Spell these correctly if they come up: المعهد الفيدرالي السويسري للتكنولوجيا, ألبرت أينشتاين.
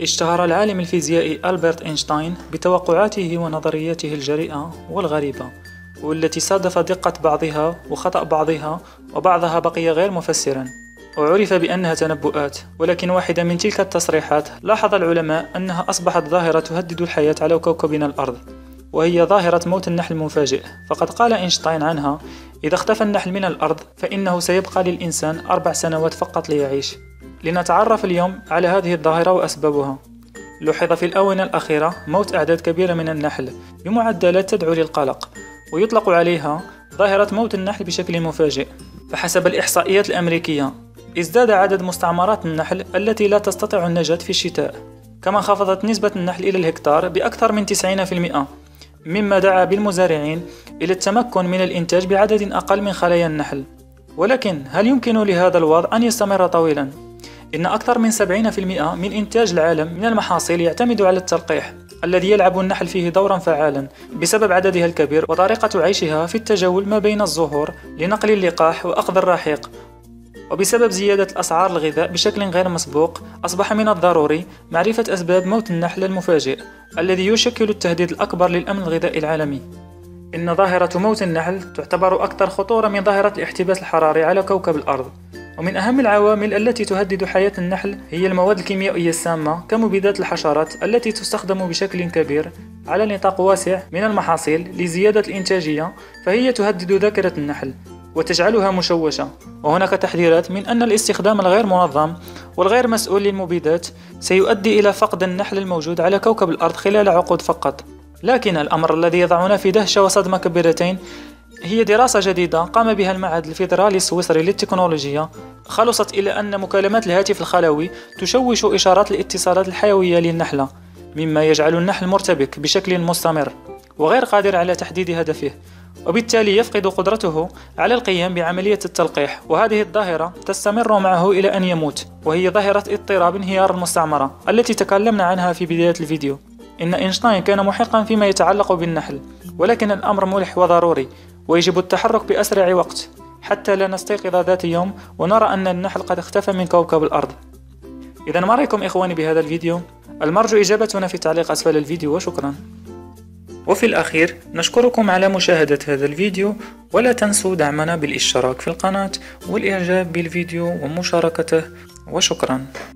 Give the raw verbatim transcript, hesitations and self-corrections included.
اشتهر العالم الفيزيائي ألبرت أينشتاين بتوقعاته ونظرياته الجريئة والغريبة، والتي صادف دقة بعضها وخطأ بعضها، وبعضها بقي غير مفسرا وعرف بأنها تنبؤات. ولكن واحدة من تلك التصريحات لاحظ العلماء أنها أصبحت ظاهرة تهدد الحياة على كوكبنا الأرض، وهي ظاهرة موت النحل المفاجئ. فقد قال أينشتاين عنها: إذا اختفى النحل من الأرض فإنه سيبقى للإنسان أربع سنوات فقط ليعيش. لنتعرف اليوم على هذه الظاهرة وأسبابها. لوحظ في الآونة الأخيرة موت أعداد كبيرة من النحل بمعدلات تدعو للقلق، ويطلق عليها ظاهرة موت النحل بشكل مفاجئ. فحسب الإحصائيات الأمريكية ازداد عدد مستعمرات النحل التي لا تستطيع النجاة في الشتاء، كما انخفضت نسبة النحل إلى الهكتار بأكثر من تسعين بالمئة، مما دعا بالمزارعين إلى التمكن من الإنتاج بعدد أقل من خلايا النحل. ولكن هل يمكن لهذا الوضع أن يستمر طويلا؟ إن أكثر من سبعين بالمئة من إنتاج العالم من المحاصيل يعتمد على التلقيح، الذي يلعب النحل فيه دورا فعالا بسبب عددها الكبير وطريقة عيشها في التجول ما بين الزهور لنقل اللقاح وأخذ الرحيق. وبسبب زيادة أسعار الغذاء بشكل غير مسبوق، أصبح من الضروري معرفة أسباب موت النحل المفاجئ، الذي يشكل التهديد الأكبر للأمن الغذائي العالمي. إن ظاهرة موت النحل تعتبر أكثر خطورة من ظاهرة الاحتباس الحراري على كوكب الأرض. ومن أهم العوامل التي تهدد حياة النحل هي المواد الكيميائية السامة كمبيدات الحشرات، التي تستخدم بشكل كبير على نطاق واسع من المحاصيل لزيادة الإنتاجية، فهي تهدد ذاكرة النحل وتجعلها مشوشة. وهناك تحذيرات من أن الاستخدام الغير منظم والغير مسؤول للمبيدات سيؤدي إلى فقد النحل الموجود على كوكب الأرض خلال عقود فقط. لكن الأمر الذي يضعنا في دهشة وصدمة كبيرتين هي دراسة جديدة قام بها المعهد الفيدرالي السويسري للتكنولوجيا، خلصت إلى أن مكالمات الهاتف الخلوي تشوش إشارات الاتصالات الحيوية للنحلة، مما يجعل النحل مرتبك بشكل مستمر وغير قادر على تحديد هدفه، وبالتالي يفقد قدرته على القيام بعملية التلقيح. وهذه الظاهرة تستمر معه إلى أن يموت، وهي ظاهرة اضطراب انهيار المستعمرة التي تكلمنا عنها في بداية الفيديو. إن أينشتاين كان محقا فيما يتعلق بالنحل، ولكن الأمر ملح وضروري، ويجب التحرك بأسرع وقت حتى لا نستيقظ ذات يوم ونرى أن النحل قد اختفى من كوكب الأرض. إذا ما رأيكم إخواني بهذا الفيديو؟ المرجو إجابتنا في التعليق أسفل الفيديو، وشكرا. وفي الأخير نشكركم على مشاهدة هذا الفيديو، ولا تنسوا دعمنا بالاشتراك في القناة والإعجاب بالفيديو ومشاركته، وشكرا.